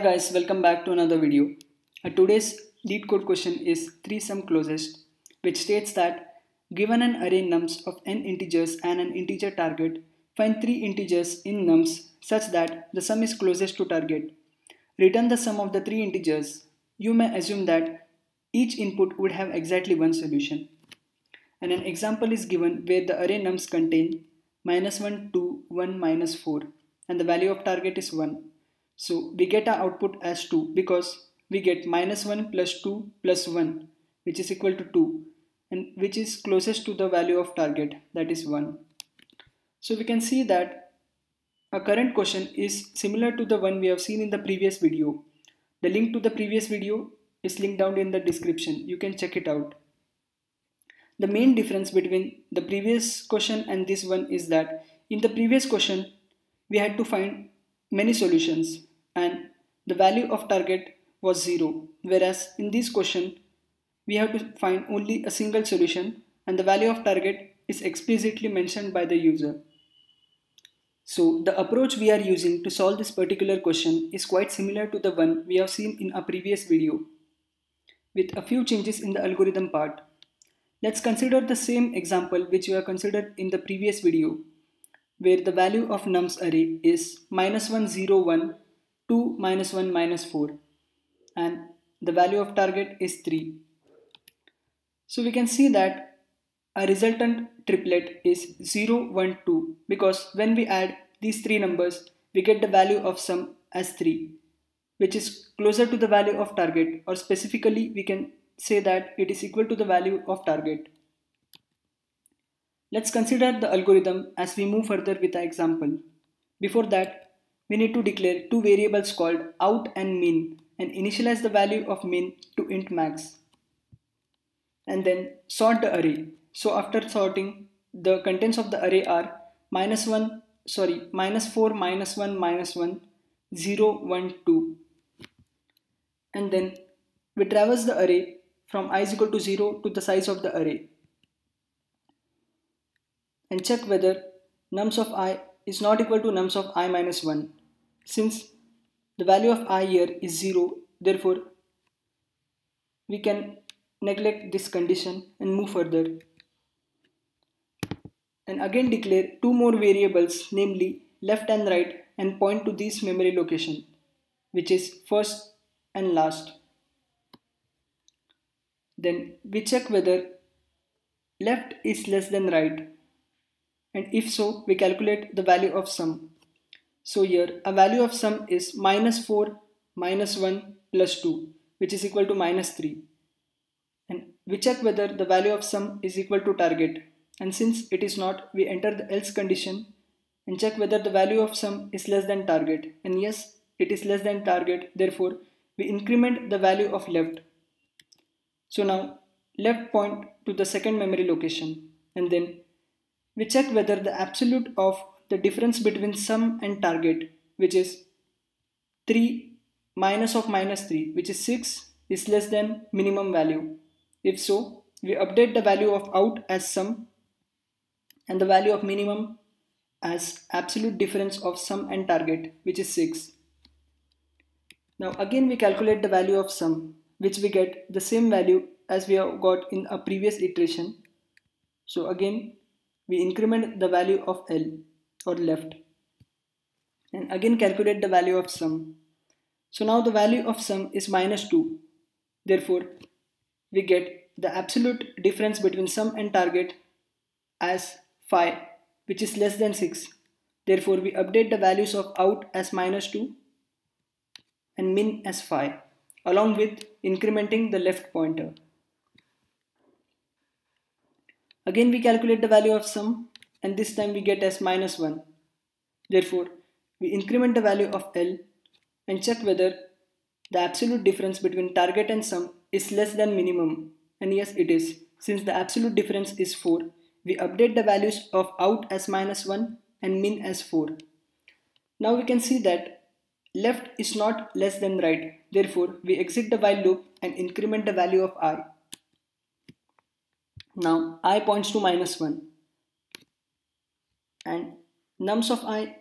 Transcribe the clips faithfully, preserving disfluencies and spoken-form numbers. Hi guys, welcome back to another video. Today's LeetCode question is three sum closest, which states that given an array nums of n integers and an integer target, find three integers in nums such that the sum is closest to target. Return the sum of the three integers. You may assume that each input would have exactly one solution. And an example is given where the array nums contain minus one, two, one, minus four and the value of target is one. So we get our output as two because we get minus one plus two plus one, which is equal to two, and which is closest to the value of target, that is one. So we can see that our current question is similar to the one we have seen in the previous video. The link to the previous video is linked down in the description. You can check it out. The main difference between the previous question and this one is that in the previous question we had to find many solutions and the value of target was zero, whereas in this question we have to find only a single solution and the value of target is explicitly mentioned by the user. So the approach we are using to solve this particular question is quite similar to the one we have seen in our previous video, with a few changes in the algorithm part. Let's consider the same example which we have considered in the previous video, where the value of nums array is minus one, zero, one, two, minus one, minus four and the value of target is three. So we can see that our resultant triplet is zero, one, two because when we add these three numbers we get the value of sum as three, which is closer to the value of target, or specifically we can say that it is equal to the value of target. Let's consider the algorithm as we move further with our example. Before that, we need to declare two variables called out and min and initialize the value of min to int max. And then sort the array. So after sorting, the contents of the array are minus one, sorry, minus four, minus one, minus one, zero, one, two. And then we traverse the array from I is equal to zero to the size of the array, and check whether nums of I is not equal to nums of I minus one. Since the value of I here is zero, therefore we can neglect this condition and move further and again declare two more variables, namely left and right, and point to this memory location, which is first and last. Then we check whether left is less than right, and if so, we calculate the value of sum. So here a value of sum is minus four, minus one, plus two, which is equal to minus three. And we check whether the value of sum is equal to target, and since it is not, we enter the else condition and check whether the value of sum is less than target, and yes, it is less than target, therefore we increment the value of left. So now left point to the second memory location, and then we check whether the absolute of the difference between sum and target, which is three minus of minus three, which is six, is less than minimum value. If so, we update the value of out as sum and the value of minimum as absolute difference of sum and target, which is six. Now again we calculate the value of sum, which we get the same value as we have got in a previous iteration. So again we increment the value of L or left and again calculate the value of sum. So now the value of sum is minus two. Therefore, we get the absolute difference between sum and target as five, which is less than six. Therefore, we update the values of out as minus two and min as five, along with incrementing the left pointer. Again we calculate the value of sum and this time we get as minus one. Therefore, we increment the value of L and check whether the absolute difference between target and sum is less than minimum, and yes it is. Since the absolute difference is four, we update the values of out as minus one and min as four. Now we can see that left is not less than right, therefore we exit the while loop and increment the value of I. Now I points to minus one and nums of I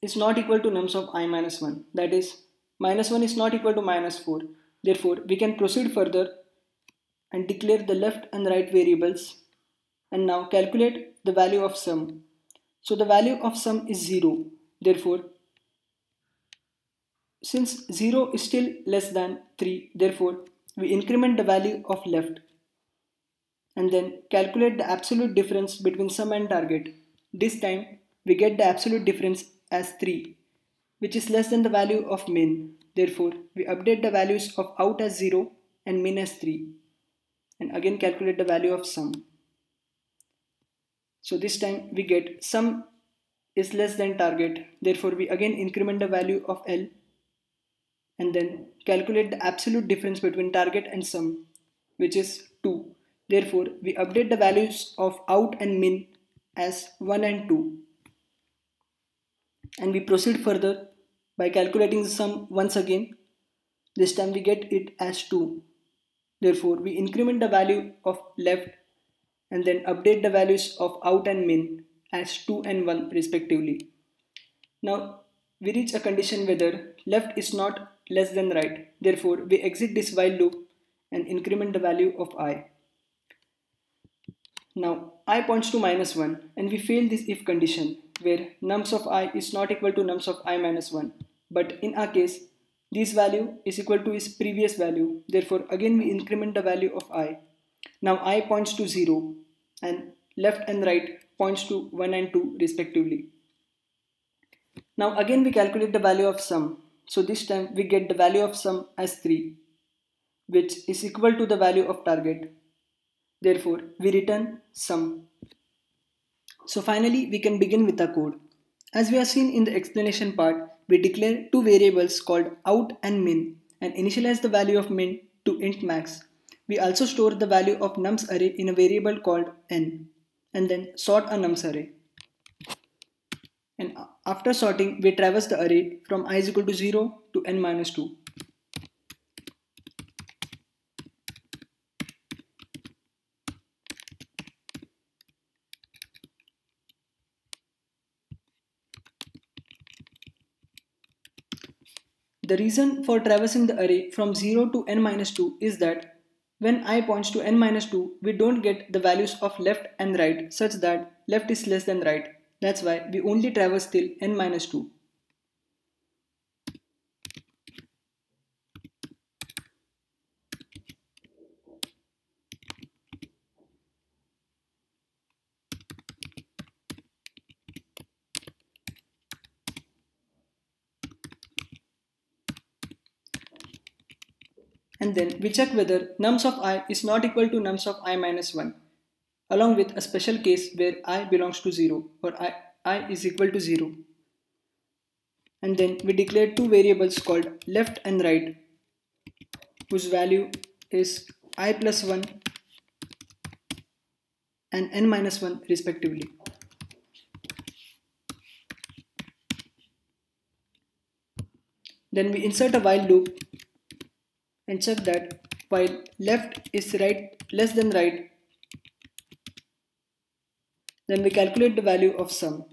is not equal to nums of I minus one, that is minus one is not equal to minus four. Therefore, we can proceed further and declare the left and right variables and now calculate the value of sum. So the value of sum is zero. Therefore, since zero is still less than three, therefore we increment the value of left and then calculate the absolute difference between sum and target. This time we get the absolute difference as three, which is less than the value of min. Therefore, we update the values of out as zero and min as three and again calculate the value of sum. So this time we get sum is less than target. Therefore, we again increment the value of L and then calculate the absolute difference between target and sum, which is two. Therefore, we update the values of out and min as one and two. And we proceed further by calculating the sum once again. This time we get it as two. Therefore, we increment the value of left and then update the values of out and min as two and one respectively. Now we reach a condition whether left is not less than right. Therefore, we exit this while loop and increment the value of I. Now I points to minus one and we fail this if condition where nums of I is not equal to nums of I minus one, but in our case this value is equal to its previous value. Therefore, again we increment the value of I. Now I points to zero and left and right points to one and two respectively. Now again we calculate the value of sum. So this time we get the value of sum as three, which is equal to the value of target. Therefore, we return sum. So finally, we can begin with our code. As we have seen in the explanation part, we declare two variables called out and min and initialize the value of min to int max. We also store the value of nums array in a variable called n and then sort a nums array. And after sorting, we traverse the array from I is equal to zero to n minus two. The reason for traversing the array from zero to n minus two is that when I points to n minus two, we don't get the values of left and right such that left is less than right. That's why we only traverse till n minus two. And then we check whether nums of I is not equal to nums of I minus one, along with a special case where I belongs to zero or I, I is equal to zero. And then we declare two variables called left and right whose value is I plus one and n minus one respectively. Then we insert a while loop and check that while left is right less than right, then we calculate the value of sum.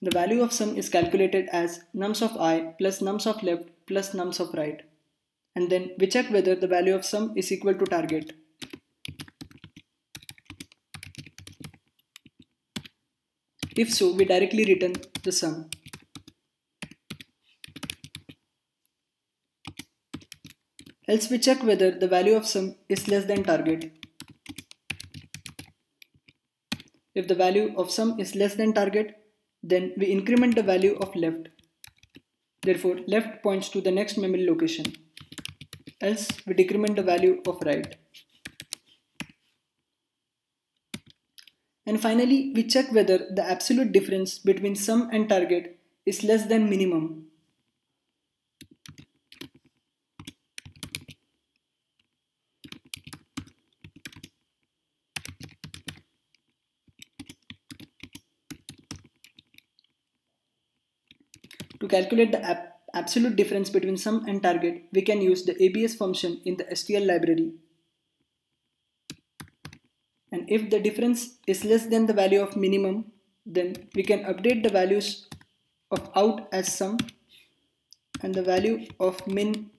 The value of sum is calculated as nums of I plus nums of left plus nums of right. And then we check whether the value of sum is equal to target. If so, we directly return the sum. Else we check whether the value of sum is less than target. If the value of sum is less than target, then we increment the value of left. Therefore, left points to the next memory location. Else we decrement the value of right. And finally, we check whether the absolute difference between sum and target is less than minimum. To calculate the ab- absolute difference between sum and target, we can use the A B S function in the S T L library. and if the difference is less than the value of minimum, then we can update the values of out as sum and the value of min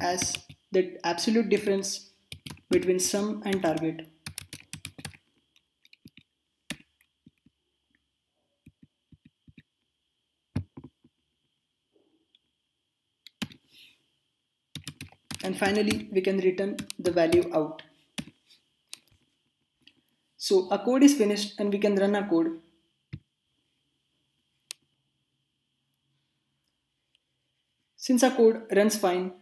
as the absolute difference between sum and target. And finally, we can return the value out. So our code is finished and we can run our code. Since our code runs fine,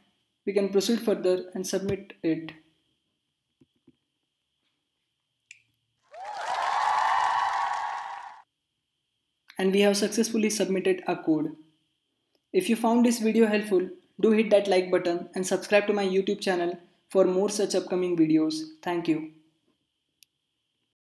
we can proceed further and submit it. And we have successfully submitted our code. If you found this video helpful, do hit that like button and subscribe to my YouTube channel for more such upcoming videos. Thank you.